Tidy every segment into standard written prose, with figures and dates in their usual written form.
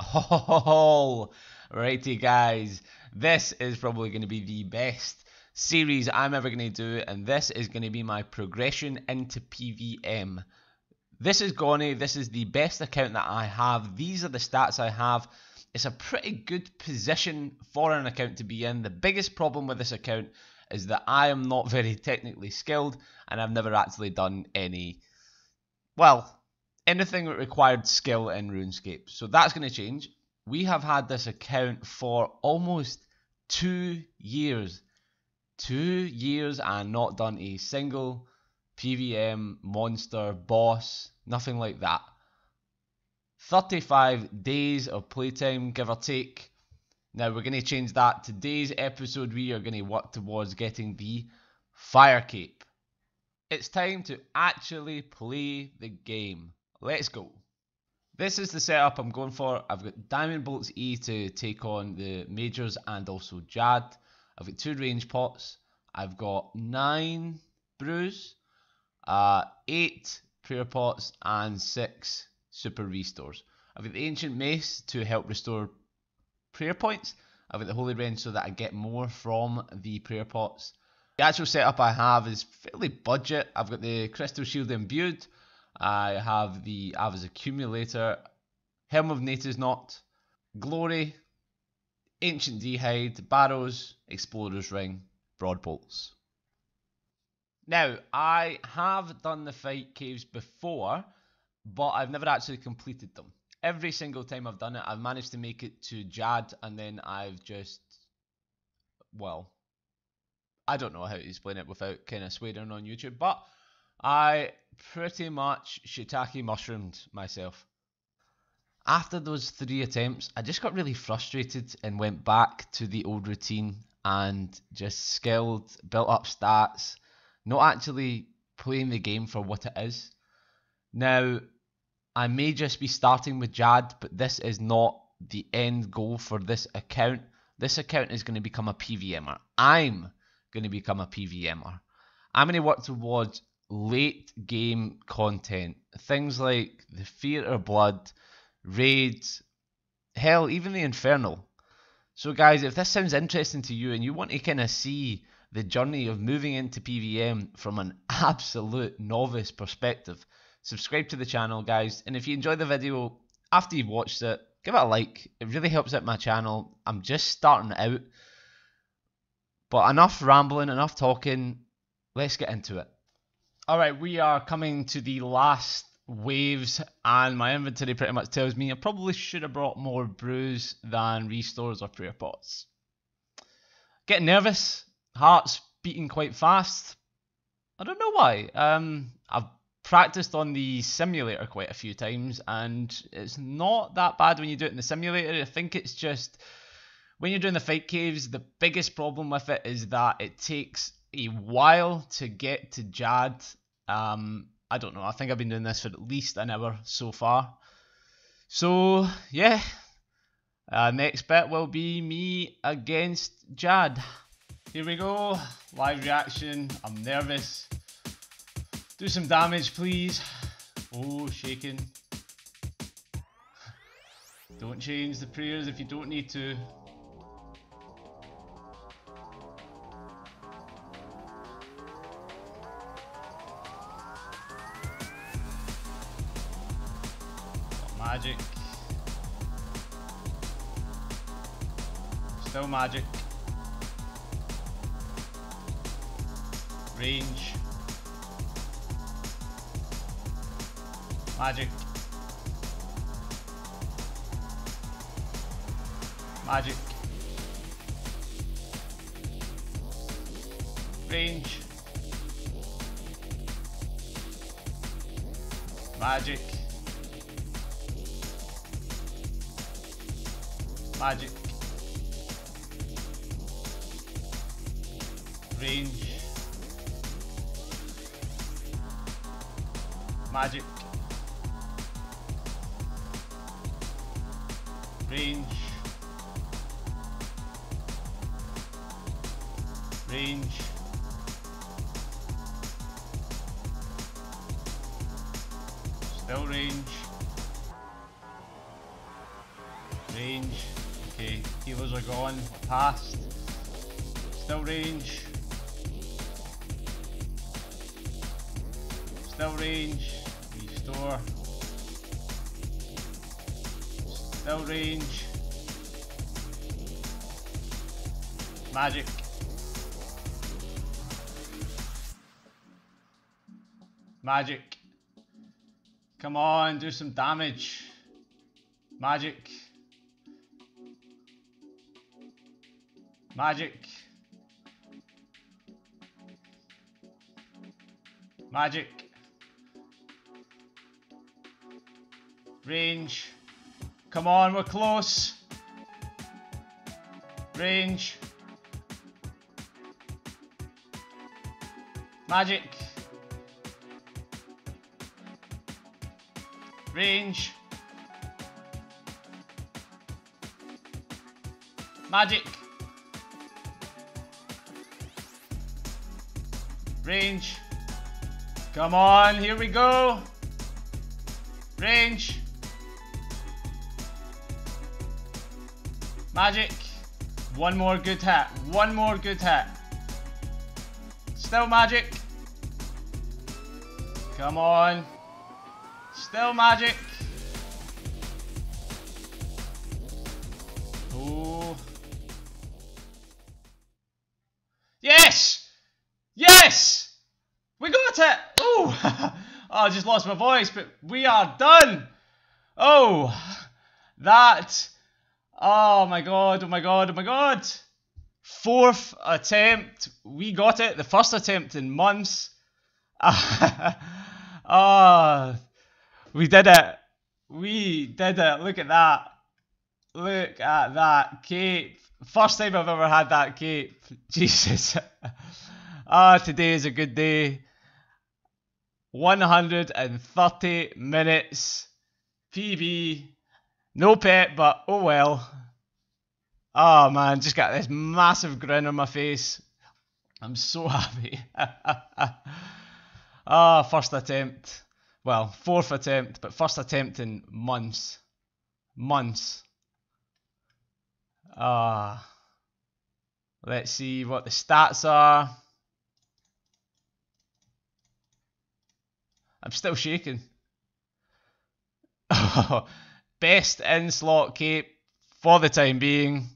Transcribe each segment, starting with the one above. Oh, righty guys, this is probably going to be the best series I'm ever going to do, and this is going to be my progression into PVM. This is Gawny, this is the best account that I have, these are the stats I have. It's a pretty good position for an account to be in. The biggest problem with this account is that I am not very technically skilled, and I've never actually done any, well, anything that required skill in RuneScape. So that's going to change. We have had this account for almost 2 years. 2 years and not done a single PVM, monster, boss, nothing like that. 35 days of playtime, give or take. Now we're going to change that. Today's episode we are going to work towards getting the Fire Cape. It's time to actually play the game. Let's go. This is the setup I'm going for. I've got Diamond Bolts E to take on the Majors and also Jad. I've got 2 range pots. I've got 9 brews, 8 prayer pots and 6 super restores. I've got the Ancient Mace to help restore prayer points. I've got the Holy Range so that I get more from the prayer pots. The actual setup I have is fairly budget. I've got the Crystal Shield imbued. I have the Ava's Accumulator, Helm of Neitiznot, Glory, Ancient Dehide Barrows, Explorer's Ring, Broadbolts. Now, I have done the fight caves before, but I've never actually completed them. Every single time I've done it, I've managed to make it to JAD, and then I've just, well, I don't know how to explain it without kind of swearing on YouTube, but I pretty much shiitake mushroomed myself. After those 3 attempts, I just got really frustrated and went back to the old routine and just skilled, built up stats, not actually playing the game for what it is. Now, I may just be starting with JAD, but this is not the end goal for this account. This account is going to become a PVMer. I'm going to become a PVMer. I'm going to work towards late game content. Things like the Theatre of Blood, raids, hell, even the Infernal. So guys, if this sounds interesting to you and you want to kind of see the journey of moving into PVM from an absolute novice perspective, subscribe to the channel, guys, and if you enjoyed the video after you've watched it, give it a like. It really helps out my channel. I'm just starting out. But enough rambling, enough talking. Let's get into it. Alright, we are coming to the last waves, and my inventory pretty much tells me I probably should have brought more brews than restores or prayer pots. Getting nervous. Heart's beating quite fast. I don't know why. I've practiced on the simulator quite a few times, and it's not that bad when you do it in the simulator. I think it's just when you're doing the fight caves, the biggest problem with it is that it takes a while to get to JAD. I don't know, I think I've been doing this for at least an hour so far. So yeah, next bit will be me against JAD. Here we go, live reaction. I'm nervous. Do some damage, please. Oh, shaking. Don't change the prayers if you don't need to. Got magic. Still magic. Range. Magic. Magic. Range. Magic. Magic. Range. Magic. Range. Range. Still range. Range. Okay, healers are gone. Past. Still range. Still range. Restore. Still range. Magic. Magic. Come on, do some damage. Magic. Magic. Magic. Range. Come on, we're close. Range. Magic. Range. Magic. Range. Come on, here we go. Range. Magic. One more good hit. One more good hit. Still magic. Come on. Still magic. Oh. Yes! Yes! We got it! Oh! I just lost my voice, but we are done! Oh! That... Oh my god, oh my god, oh my god! Fourth attempt. We got it. The first attempt in months. Ah, we did it. We did it. Look at that. Look at that cape. First time I've ever had that cape. Jesus. Ah, today is a good day. 130 minutes. PB. No pet, but oh well. Oh man, just got this massive grin on my face. I'm so happy. Ah, first attempt. Well, fourth attempt, but first attempt in months. Months. Ah. Let's see what the stats are. I'm still shaking. Best in-slot cape for the time being.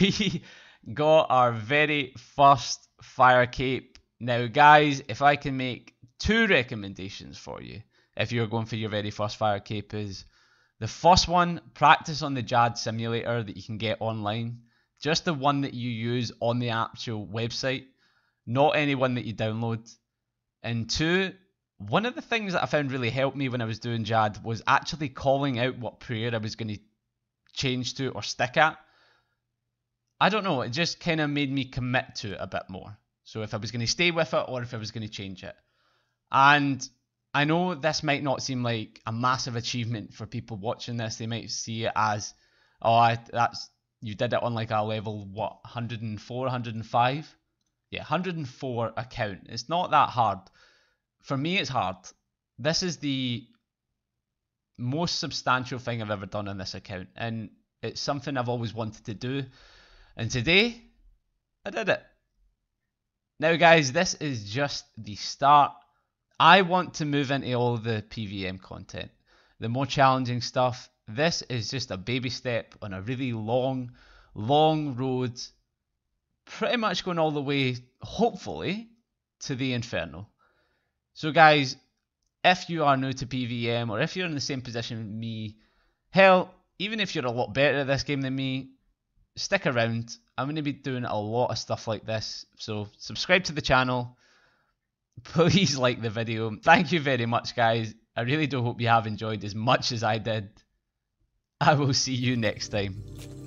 We got our very first Fire Cape. Now guys, if I can make two recommendations for you, if you're going for your very first Fire Cape, is the first one, practice on the JAD simulator that you can get online. Just the one that you use on the actual website, not any one that you download. And two, one of the things that I found really helped me when I was doing JAD was actually calling out what prayer I was going to change to or stick at. I don't know, it just kind of made me commit to it a bit more. So if I was going to stay with it or if I was going to change it. And I know this might not seem like a massive achievement for people watching this. They might see it as, oh, that's, you did it on like a level, what, 104, 105? Yeah, 104 account. It's not that hard. For me, it's hard. This is the most substantial thing I've ever done on this account. And it's something I've always wanted to do. And today, I did it. Now guys, this is just the start. I want to move into all the PVM content, the more challenging stuff. This is just a baby step on a really long, long road, pretty much going all the way, hopefully, to the inferno. So guys, if you are new to PVM, or if you're in the same position as me, hell, even if you're a lot better at this game than me, stick around. I'm going to be doing a lot of stuff like this, so subscribe to the channel, please like the video. Thank you very much guys, I really do hope you have enjoyed as much as I did. I will see you next time.